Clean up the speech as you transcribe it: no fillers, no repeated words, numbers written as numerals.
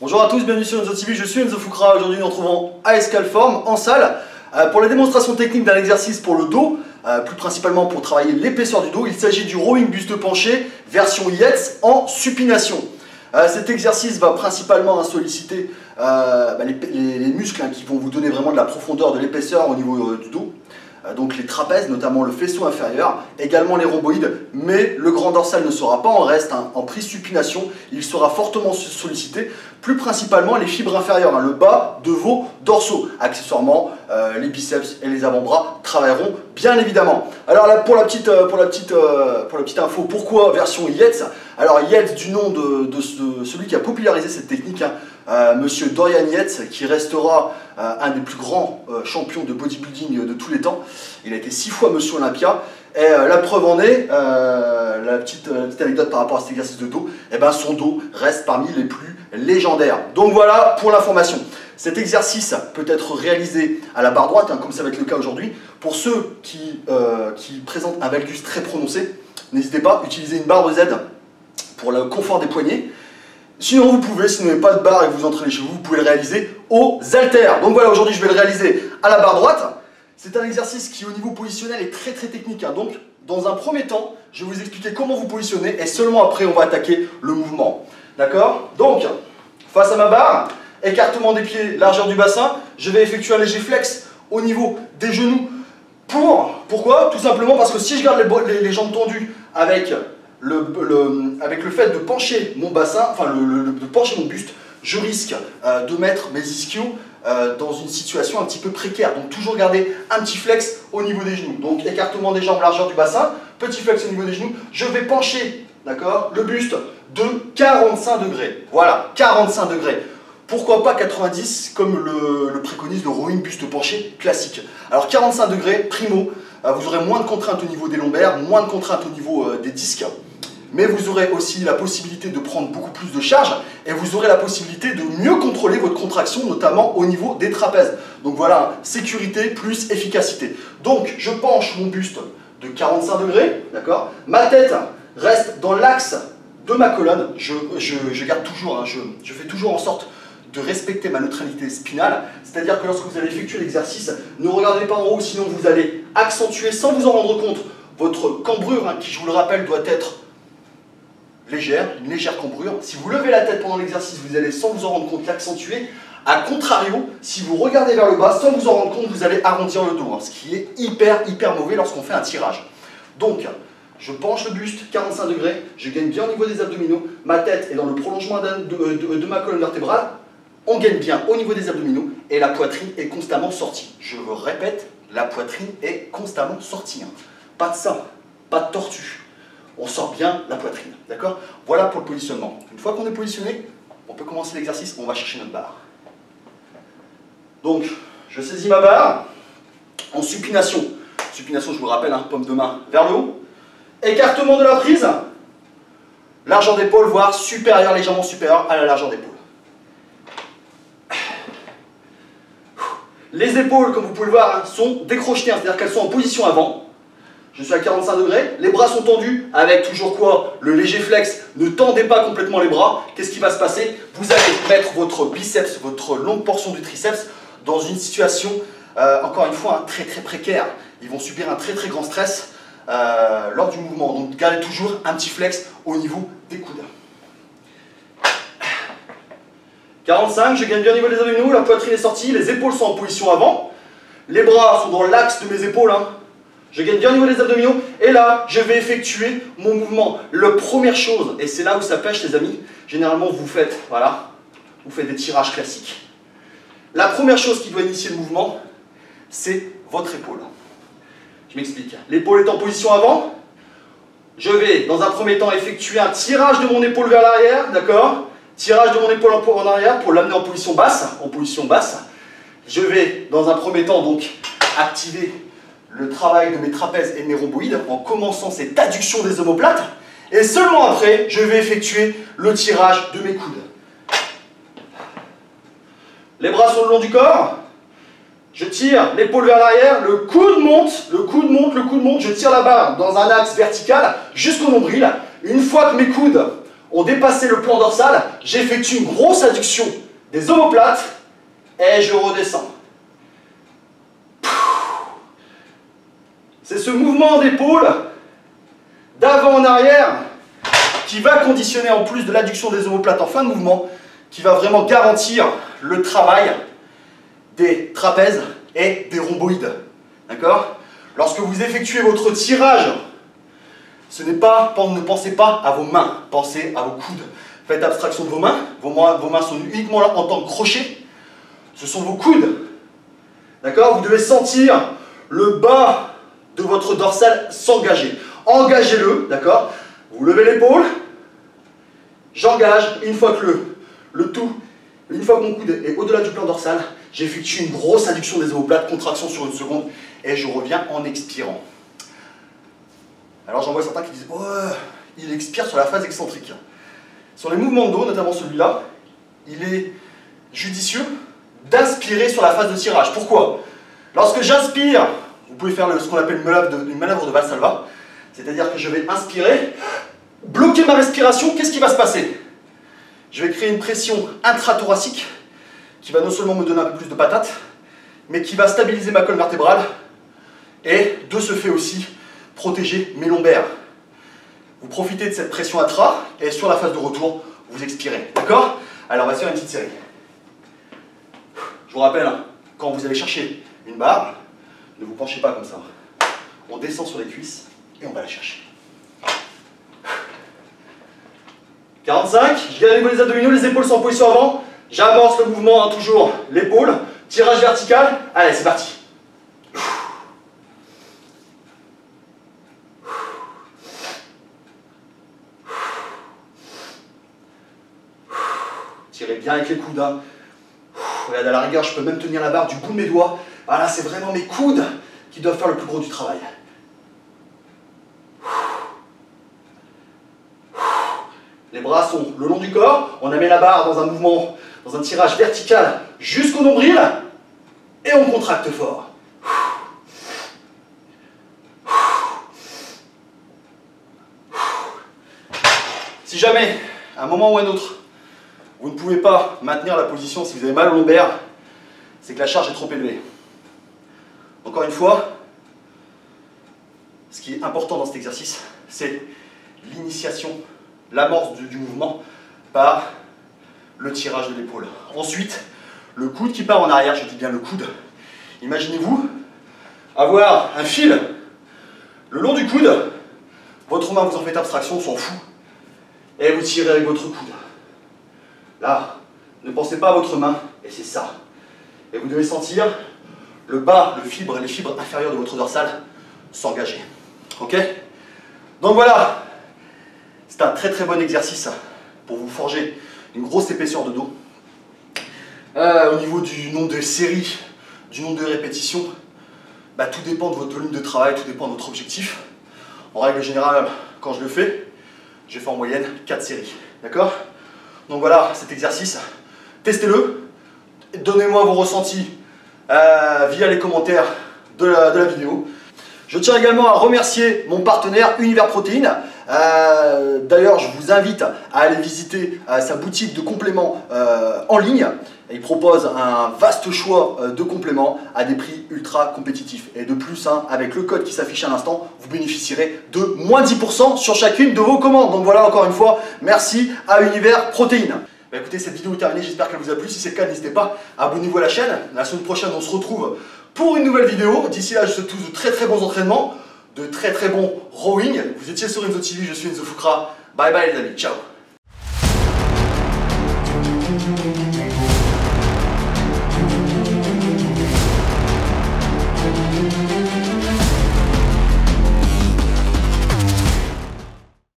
Bonjour à tous, bienvenue sur Enzo TV, je suis Enzo Foukra. Aujourd'hui nous nous retrouvons à Escalform en salle pour la démonstration technique d'un exercice pour le dos, plus principalement pour travailler l'épaisseur du dos. Il s'agit du rowing buste penché version Yates en supination. Cet exercice va principalement solliciter les muscles qui vont vous donner vraiment de la profondeur, de l'épaisseur au niveau du dos. Donc les trapèzes, notamment le faisceau inférieur, également les rhomboïdes, mais le grand dorsal ne sera pas en reste. En prise supination, il sera fortement sollicité, plus principalement les fibres inférieures, le bas de vos dorsaux. Accessoirement, les biceps et les avant-bras travailleront bien évidemment. Alors là, pour la petite info, pourquoi version Yates? Alors Yates, du nom de celui qui a popularisé cette technique, Monsieur Dorian Yates, qui restera un des plus grands champions de bodybuilding de tous les temps. Il a été 6 fois Monsieur Olympia. Et la preuve en est, la petite anecdote par rapport à cet exercice de dos, son dos reste parmi les plus légendaires. Donc voilà pour l'information. Cet exercice peut être réalisé à la barre droite, comme ça va être le cas aujourd'hui. Pour ceux qui présentent un valgus très prononcé, n'hésitez pas à utiliser une barre de Z pour le confort des poignets. Sinon vous pouvez, si vous n'avez pas de barre et que vous entraînez chez vous, vous pouvez le réaliser aux haltères. Donc voilà, aujourd'hui je vais le réaliser à la barre droite. C'est un exercice qui au niveau positionnel est très technique. Donc dans un premier temps, je vais vous expliquer comment vous positionner et seulement après on va attaquer le mouvement. D'accord? Donc face à ma barre, écartement des pieds, largeur du bassin, je vais effectuer un léger flex au niveau des genoux. Pourquoi? Tout simplement parce que si je garde les jambes tendues avec le fait de pencher mon bassin, de pencher mon buste, je risque de mettre mes ischios dans une situation un petit peu précaire. Donc toujours garder un petit flex au niveau des genoux. Donc écartement des jambes, largeur du bassin, petit flex au niveau des genoux. Je vais pencher, d'accord, le buste de 45 degrés. Voilà, 45 degrés. Pourquoi pas 90 comme le préconise le rowing buste penché classique. Alors 45 degrés, primo, vous aurez moins de contraintes au niveau des lombaires, moins de contraintes au niveau des disques. Mais vous aurez aussi la possibilité de prendre beaucoup plus de charge et vous aurez la possibilité de mieux contrôler votre contraction, notamment au niveau des trapèzes. Donc voilà, sécurité plus efficacité. Donc je penche mon buste de 45 degrés, d'accord? Ma tête reste dans l'axe de ma colonne. Je garde toujours, je fais toujours en sorte de respecter ma neutralité spinale, c'est-à-dire que lorsque vous allez effectuer l'exercice, ne regardez pas en haut, sinon vous allez accentuer sans vous en rendre compte votre cambrure, qui, je vous le rappelle, doit être légère, une légère cambrure. Si vous levez la tête pendant l'exercice, vous allez sans vous en rendre compte l'accentuer. A contrario, si vous regardez vers le bas, sans vous en rendre compte, vous allez arrondir le dos, ce qui est hyper mauvais lorsqu'on fait un tirage. Donc, je penche le buste, 45 degrés, je gagne bien au niveau des abdominaux, ma tête est dans le prolongement de ma colonne vertébrale, on gagne bien au niveau des abdominaux et la poitrine est constamment sortie. Je le répète, la poitrine est constamment sortie. Pas de ça, pas de tortue. On sort bien la poitrine, d'accord? Voilà pour le positionnement. Une fois qu'on est positionné, on peut commencer l'exercice, on va chercher notre barre. Donc, je saisis ma barre en supination. Supination, je vous rappelle, paume de main vers le haut. Écartement de la prise. Largeur d'épaule, voire supérieure, légèrement supérieure à la largeur d'épaule. Les épaules, comme vous pouvez le voir, sont décrochetées, c'est-à-dire qu'elles sont en position avant. Je suis à 45 degrés, les bras sont tendus, avec toujours quoi? Le léger flex. Ne tendez pas complètement les bras. Qu'est-ce qui va se passer? Vous allez mettre votre biceps, votre longue portion du triceps, dans une situation, encore une fois, très précaire. Ils vont subir un très grand stress lors du mouvement. Donc gardez toujours un petit flex au niveau des coudes. 45, je gagne bien au niveau des abdominaux, la poitrine est sortie, les épaules sont en position avant, les bras sont dans l'axe de mes épaules, je gagne bien au niveau des abdominaux, et là, je vais effectuer mon mouvement. La première chose, et c'est là où ça pêche les amis, généralement vous faites, voilà, vous faites des tirages classiques. La première chose qui doit initier le mouvement, c'est votre épaule. Je m'explique, l'épaule est en position avant, je vais dans un premier temps effectuer un tirage de mon épaule vers l'arrière, d'accord? Tirage de mon épaule en arrière pour l'amener en position basse. Je vais, dans un premier temps, donc, activer le travail de mes trapèzes et de mes rhomboïdes en commençant cette adduction des omoplates. Et seulement après, je vais effectuer le tirage de mes coudes. Les bras sont le long du corps. Je tire l'épaule vers l'arrière, le coude monte, je tire la barre dans un axe vertical jusqu'au nombril. Une fois que mes coudes ont dépassé le plan dorsal, j'effectue une grosse adduction des omoplates et je redescends. C'est ce mouvement d'épaule d'avant en arrière qui va conditionner, en plus de l'adduction des omoplates en fin de mouvement, qui va vraiment garantir le travail des trapèzes et des rhomboïdes. D'accord ? Lorsque vous effectuez votre tirage, ce n'est pas, ne pensez pas à vos mains, pensez à vos coudes. Faites abstraction de vos mains. Vos mains sont uniquement là en tant que crochet. Ce sont vos coudes. D'accord ? Vous devez sentir le bas de votre dorsale s'engager. Engagez-le, d'accord ? Vous levez l'épaule. J'engage. Une fois que une fois que mon coude est au-delà du plan dorsal, j'effectue une grosse adduction des omoplates, contraction sur une seconde, et je reviens en expirant. Alors j'en vois certains qui disent « Oh, il expire sur la phase excentrique ». Sur les mouvements de dos, notamment celui-là, il est judicieux d'inspirer sur la phase de tirage. Pourquoi ? Lorsque j'inspire, vous pouvez faire ce qu'on appelle une manœuvre de Valsalva, c'est-à-dire que je vais inspirer, bloquer ma respiration, qu'est-ce qui va se passer ? Je vais créer une pression intrathoracique qui va non seulement me donner un peu plus de patate, mais qui va stabiliser ma colonne vertébrale et de ce fait aussi protéger mes lombaires. Vous profitez de cette pression intra et sur la phase de retour, vous expirez. D'accord ? Alors on va se faire une petite série. Je vous rappelle, quand vous allez chercher une barre, ne vous penchez pas comme ça. On descend sur les cuisses et on va la chercher. 45, je garde les abdominaux, les épaules sont en position avant. J'amorce le mouvement, hein, toujours l'épaule, tirage vertical. Allez, c'est parti. Tirez bien avec les coudes. Hein. Regarde, à la rigueur, je peux même tenir la barre du bout de mes doigts. Voilà, c'est vraiment mes coudes qui doivent faire le plus gros du travail. Les bras sont le long du corps, on amène la barre dans un mouvement, dans un tirage vertical jusqu'au nombril, et on contracte fort. Si jamais, à un moment ou à un autre, vous ne pouvez pas maintenir la position, si vous avez mal au lombaire, c'est que la charge est trop élevée. Encore une fois, ce qui est important dans cet exercice, c'est l'initiation, l'amorce du mouvement par le tirage de l'épaule. Ensuite, le coude qui part en arrière, je dis bien le coude. Imaginez-vous avoir un fil le long du coude, votre main, vous en faites abstraction, on s'en fout, et vous tirez avec votre coude. Là, ne pensez pas à votre main, et c'est ça. Et vous devez sentir le bas, les fibres inférieures de votre dorsale s'engager. Ok ? Donc voilà. C'est un très bon exercice pour vous forger une grosse épaisseur de dos. Au niveau du nombre de séries, du nombre de répétitions, bah, tout dépend de votre volume de travail, tout dépend de votre objectif. En règle générale, quand je fais en moyenne 4 séries. D'accord ? Donc voilà, cet exercice, testez-le. Donnez-moi vos ressentis via les commentaires de la vidéo. Je tiens également à remercier mon partenaire Univers Protéines. D'ailleurs, je vous invite à aller visiter sa boutique de compléments en ligne. Il propose un vaste choix de compléments à des prix ultra compétitifs. Et de plus, hein, avec le code qui s'affiche à l'instant, vous bénéficierez de moins 10% sur chacune de vos commandes. Donc voilà, encore une fois, merci à Univers Protéines. Bah écoutez, cette vidéo est terminée, j'espère qu'elle vous a plu. Si c'est le cas, n'hésitez pas, abonnez-vous à la chaîne. La semaine prochaine, on se retrouve pour une nouvelle vidéo. D'ici là, je vous souhaite tous de très bons entraînements, de très bons rowing. Vous étiez sur Enzo TV, je suis Enzo Foukra. Bye bye les amis, ciao.